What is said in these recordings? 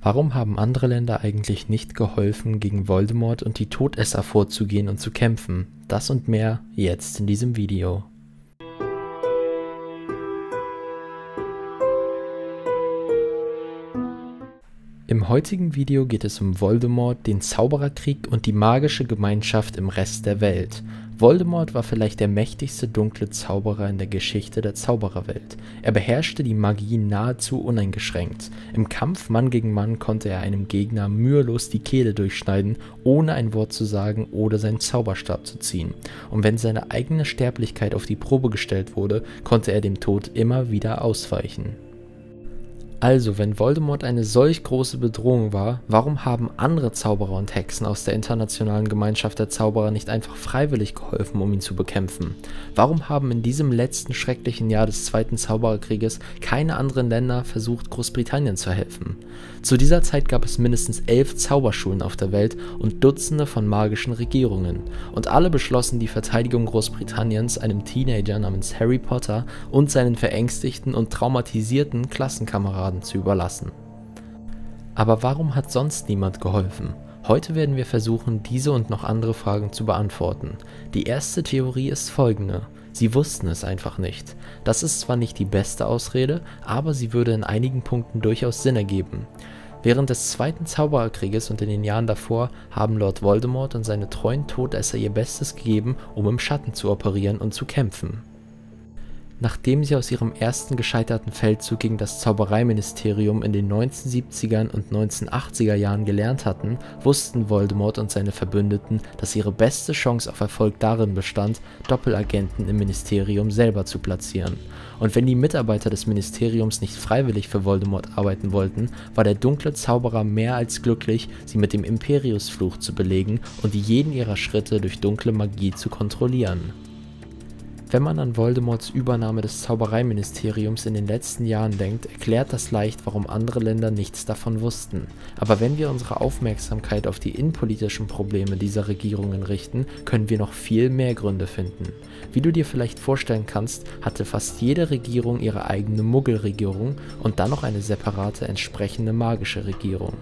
Warum haben andere Länder eigentlich nicht geholfen, gegen Voldemort und die Todesser vorzugehen und zu kämpfen? Das und mehr jetzt in diesem Video. Im heutigen Video geht es um Voldemort, den Zaubererkrieg und die magische Gemeinschaft im Rest der Welt. Voldemort war vielleicht der mächtigste dunkle Zauberer in der Geschichte der Zaubererwelt. Er beherrschte die Magie nahezu uneingeschränkt. Im Kampf Mann gegen Mann konnte er einem Gegner mühelos die Kehle durchschneiden, ohne ein Wort zu sagen oder seinen Zauberstab zu ziehen. Und wenn seine eigene Sterblichkeit auf die Probe gestellt wurde, konnte er dem Tod immer wieder ausweichen. Also, wenn Voldemort eine solch große Bedrohung war, warum haben andere Zauberer und Hexen aus der internationalen Gemeinschaft der Zauberer nicht einfach freiwillig geholfen, um ihn zu bekämpfen? Warum haben in diesem letzten schrecklichen Jahr des Zweiten Zaubererkrieges keine anderen Länder versucht, Großbritannien zu helfen? Zu dieser Zeit gab es mindestens 11 Zauberschulen auf der Welt und Dutzende von magischen Regierungen. Und alle beschlossen, die Verteidigung Großbritanniens einem Teenager namens Harry Potter und seinen verängstigten und traumatisierten Klassenkameraden zu überlassen. Aber warum hat sonst niemand geholfen? Heute werden wir versuchen, diese und noch andere Fragen zu beantworten. Die erste Theorie ist folgende: Sie wussten es einfach nicht. Das ist zwar nicht die beste Ausrede, aber sie würde in einigen Punkten durchaus Sinn ergeben. Während des Zweiten Zaubererkrieges und in den Jahren davor haben Lord Voldemort und seine treuen Todesser ihr Bestes gegeben, um im Schatten zu operieren und zu kämpfen. Nachdem sie aus ihrem ersten gescheiterten Feldzug gegen das Zaubereiministerium in den 1970ern und 1980er Jahren gelernt hatten, wussten Voldemort und seine Verbündeten, dass ihre beste Chance auf Erfolg darin bestand, Doppelagenten im Ministerium selber zu platzieren. Und wenn die Mitarbeiter des Ministeriums nicht freiwillig für Voldemort arbeiten wollten, war der dunkle Zauberer mehr als glücklich, sie mit dem Imperiusfluch zu belegen und jeden ihrer Schritte durch dunkle Magie zu kontrollieren. Wenn man an Voldemorts Übernahme des Zaubereiministeriums in den letzten Jahren denkt, erklärt das leicht, warum andere Länder nichts davon wussten. Aber wenn wir unsere Aufmerksamkeit auf die innenpolitischen Probleme dieser Regierungen richten, können wir noch viel mehr Gründe finden. Wie du dir vielleicht vorstellen kannst, hatte fast jede Regierung ihre eigene Muggelregierung und dann noch eine separate entsprechende magische Regierung.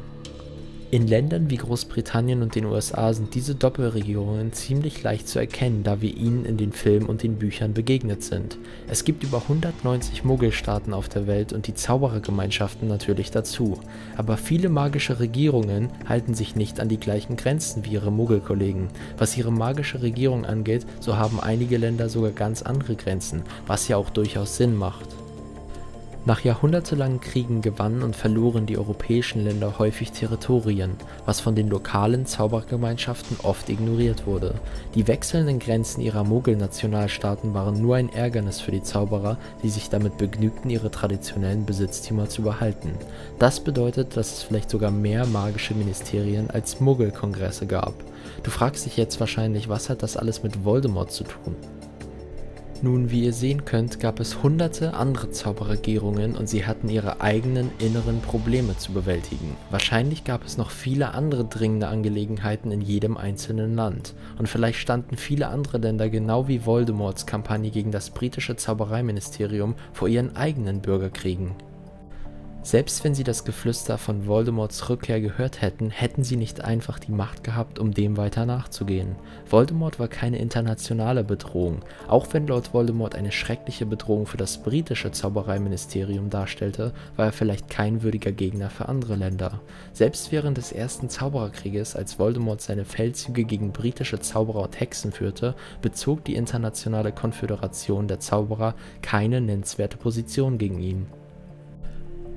In Ländern wie Großbritannien und den USA sind diese Doppelregierungen ziemlich leicht zu erkennen, da wir ihnen in den Filmen und den Büchern begegnet sind. Es gibt über 190 Muggelstaaten auf der Welt und die Zauberergemeinschaften natürlich dazu. Aber viele magische Regierungen halten sich nicht an die gleichen Grenzen wie ihre Muggelkollegen. Was ihre magische Regierung angeht, so haben einige Länder sogar ganz andere Grenzen, was ja auch durchaus Sinn macht. Nach jahrhundertelangen Kriegen gewannen und verloren die europäischen Länder häufig Territorien, was von den lokalen Zauberergemeinschaften oft ignoriert wurde. Die wechselnden Grenzen ihrer Muggel-Nationalstaaten waren nur ein Ärgernis für die Zauberer, die sich damit begnügten, ihre traditionellen Besitztümer zu behalten. Das bedeutet, dass es vielleicht sogar mehr magische Ministerien als Muggelkongresse gab. Du fragst dich jetzt wahrscheinlich, was hat das alles mit Voldemort zu tun? Nun, wie ihr sehen könnt, gab es hunderte andere Zauberregierungen und sie hatten ihre eigenen inneren Probleme zu bewältigen. Wahrscheinlich gab es noch viele andere dringende Angelegenheiten in jedem einzelnen Land. Und vielleicht standen viele andere Länder genau wie Voldemorts Kampagne gegen das britische Zaubereiministerium vor ihren eigenen Bürgerkriegen. Selbst wenn sie das Geflüster von Voldemorts Rückkehr gehört hätten, hätten sie nicht einfach die Macht gehabt, um dem weiter nachzugehen. Voldemort war keine internationale Bedrohung. Auch wenn Lord Voldemort eine schreckliche Bedrohung für das britische Zaubereiministerium darstellte, war er vielleicht kein würdiger Gegner für andere Länder. Selbst während des ersten Zaubererkrieges, als Voldemort seine Feldzüge gegen britische Zauberer und Hexen führte, bezog die Internationale Konföderation der Zauberer keine nennenswerte Position gegen ihn.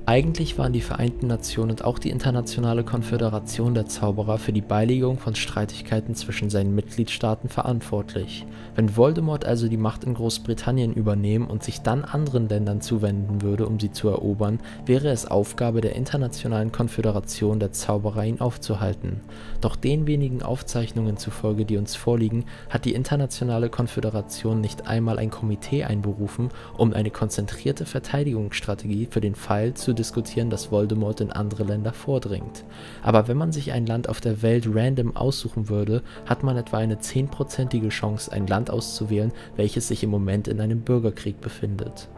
Eigentlich waren die Vereinten Nationen und auch die Internationale Konföderation der Zauberer für die Beilegung von Streitigkeiten zwischen seinen Mitgliedstaaten verantwortlich. Wenn Voldemort also die Macht in Großbritannien übernehmen und sich dann anderen Ländern zuwenden würde, um sie zu erobern, wäre es Aufgabe der Internationalen Konföderation der Zauberer, ihn aufzuhalten. Doch den wenigen Aufzeichnungen zufolge, die uns vorliegen, hat die Internationale Konföderation nicht einmal ein Komitee einberufen, um eine konzentrierte Verteidigungsstrategie für den Fall zu diskutieren, dass Voldemort in andere Länder vordringt. Aber wenn man sich ein Land auf der Welt random aussuchen würde, hat man etwa eine 10%ige Chance, ein Land auszuwählen, welches sich im Moment in einem Bürgerkrieg befindet.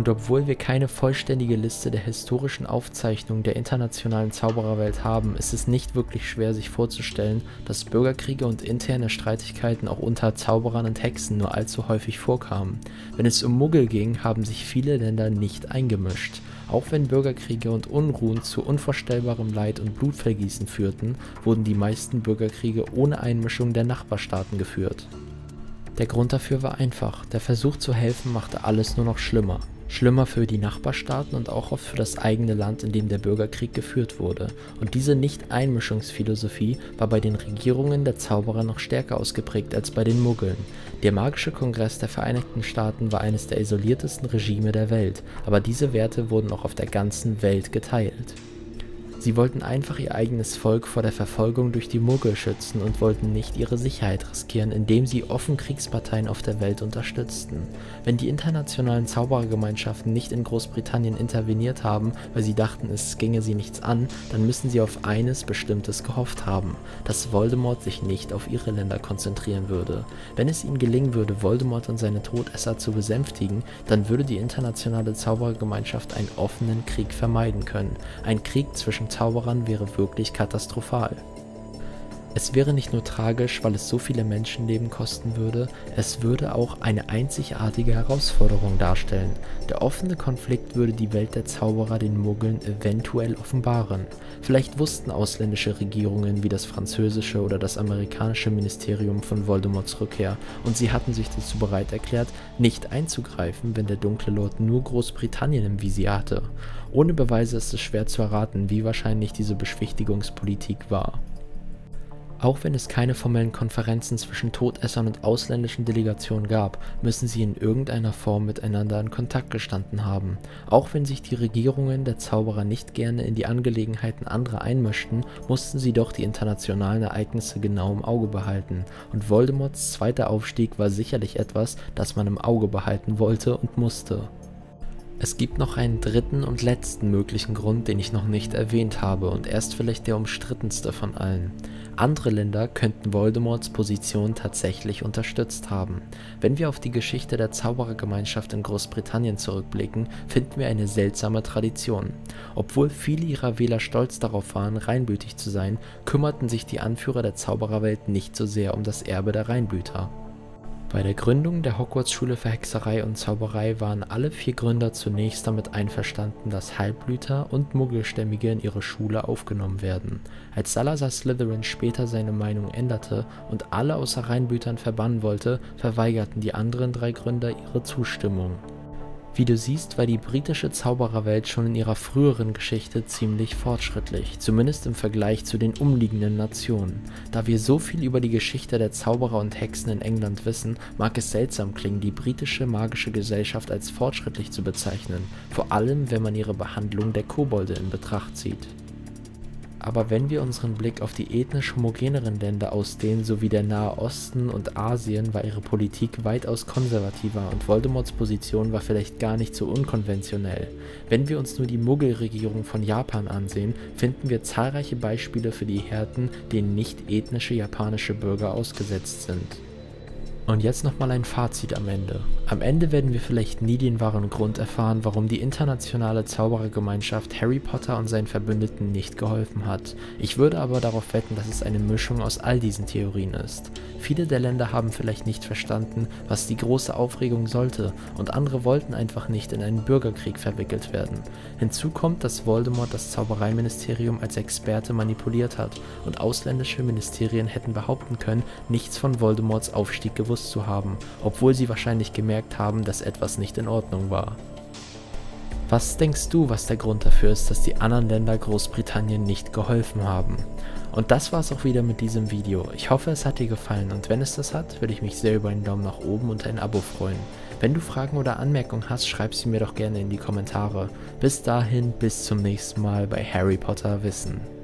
Und obwohl wir keine vollständige Liste der historischen Aufzeichnungen der internationalen Zaubererwelt haben, ist es nicht wirklich schwer, sich vorzustellen, dass Bürgerkriege und interne Streitigkeiten auch unter Zauberern und Hexen nur allzu häufig vorkamen. Wenn es um Muggel ging, haben sich viele Länder nicht eingemischt. Auch wenn Bürgerkriege und Unruhen zu unvorstellbarem Leid und Blutvergießen führten, wurden die meisten Bürgerkriege ohne Einmischung der Nachbarstaaten geführt. Der Grund dafür war einfach, der Versuch zu helfen machte alles nur noch schlimmer. Schlimmer für die Nachbarstaaten und auch oft für das eigene Land, in dem der Bürgerkrieg geführt wurde. Und diese Nicht-Einmischungsphilosophie war bei den Regierungen der Zauberer noch stärker ausgeprägt als bei den Muggeln. Der Magische Kongress der Vereinigten Staaten war eines der isoliertesten Regime der Welt, aber diese Werte wurden auch auf der ganzen Welt geteilt. Sie wollten einfach ihr eigenes Volk vor der Verfolgung durch die Muggel schützen und wollten nicht ihre Sicherheit riskieren, indem sie offen Kriegsparteien auf der Welt unterstützten. Wenn die internationalen Zauberergemeinschaften nicht in Großbritannien interveniert haben, weil sie dachten, es ginge sie nichts an, dann müssen sie auf eines Bestimmtes gehofft haben, dass Voldemort sich nicht auf ihre Länder konzentrieren würde. Wenn es ihnen gelingen würde, Voldemort und seine Todesser zu besänftigen, dann würde die internationale Zauberergemeinschaft einen offenen Krieg vermeiden können. Ein Krieg zwischen Zauberern wäre wirklich katastrophal. Es wäre nicht nur tragisch, weil es so viele Menschenleben kosten würde, es würde auch eine einzigartige Herausforderung darstellen. Der offene Konflikt würde die Welt der Zauberer den Muggeln eventuell offenbaren. Vielleicht wussten ausländische Regierungen wie das französische oder das amerikanische Ministerium von Voldemorts Rückkehr und sie hatten sich dazu bereit erklärt, nicht einzugreifen, wenn der dunkle Lord nur Großbritannien im Visier hatte. Ohne Beweise ist es schwer zu erraten, wie wahrscheinlich diese Beschwichtigungspolitik war. Auch wenn es keine formellen Konferenzen zwischen Todessern und ausländischen Delegationen gab, müssen sie in irgendeiner Form miteinander in Kontakt gestanden haben. Auch wenn sich die Regierungen der Zauberer nicht gerne in die Angelegenheiten anderer einmischten, mussten sie doch die internationalen Ereignisse genau im Auge behalten. Und Voldemorts zweiter Aufstieg war sicherlich etwas, das man im Auge behalten wollte und musste. Es gibt noch einen dritten und letzten möglichen Grund, den ich noch nicht erwähnt habe und er ist vielleicht der umstrittenste von allen. Andere Länder könnten Voldemorts Position tatsächlich unterstützt haben. Wenn wir auf die Geschichte der Zauberergemeinschaft in Großbritannien zurückblicken, finden wir eine seltsame Tradition. Obwohl viele ihrer Wähler stolz darauf waren, reinblütig zu sein, kümmerten sich die Anführer der Zaubererwelt nicht so sehr um das Erbe der Reinblüter. Bei der Gründung der Hogwarts-Schule für Hexerei und Zauberei waren alle 4 Gründer zunächst damit einverstanden, dass Halblüter und Muggelstämmige in ihre Schule aufgenommen werden. Als Salazar Slytherin später seine Meinung änderte und alle außer Reinblütern verbannen wollte, verweigerten die anderen 3 Gründer ihre Zustimmung. Wie du siehst, war die britische Zaubererwelt schon in ihrer früheren Geschichte ziemlich fortschrittlich, zumindest im Vergleich zu den umliegenden Nationen. Da wir so viel über die Geschichte der Zauberer und Hexen in England wissen, mag es seltsam klingen, die britische magische Gesellschaft als fortschrittlich zu bezeichnen, vor allem wenn man ihre Behandlung der Kobolde in Betracht zieht. Aber wenn wir unseren Blick auf die ethnisch homogeneren Länder ausdehnen, sowie der Nahe Osten und Asien, war ihre Politik weitaus konservativer und Voldemorts Position war vielleicht gar nicht so unkonventionell. Wenn wir uns nur die Muggelregierung von Japan ansehen, finden wir zahlreiche Beispiele für die Härten, denen nicht ethnische japanische Bürger ausgesetzt sind. Und jetzt nochmal ein Fazit am Ende. Am Ende werden wir vielleicht nie den wahren Grund erfahren, warum die internationale Zauberergemeinschaft Harry Potter und seinen Verbündeten nicht geholfen hat. Ich würde aber darauf wetten, dass es eine Mischung aus all diesen Theorien ist. Viele der Länder haben vielleicht nicht verstanden, was die große Aufregung sollte, und andere wollten einfach nicht in einen Bürgerkrieg verwickelt werden. Hinzu kommt, dass Voldemort das Zaubereiministerium als Experte manipuliert hat und ausländische Ministerien hätten behaupten können, nichts von Voldemorts Aufstieg gewusst zu haben, obwohl sie wahrscheinlich gemerkt haben, dass etwas nicht in Ordnung war. Was denkst du, was der Grund dafür ist, dass die anderen Länder Großbritannien nicht geholfen haben? Und das war's auch wieder mit diesem Video. Ich hoffe, es hat dir gefallen und wenn es das hat, würde ich mich sehr über einen Daumen nach oben und ein Abo freuen. Wenn du Fragen oder Anmerkungen hast, schreib sie mir doch gerne in die Kommentare. Bis dahin, bis zum nächsten Mal bei Harry Potter Wissen.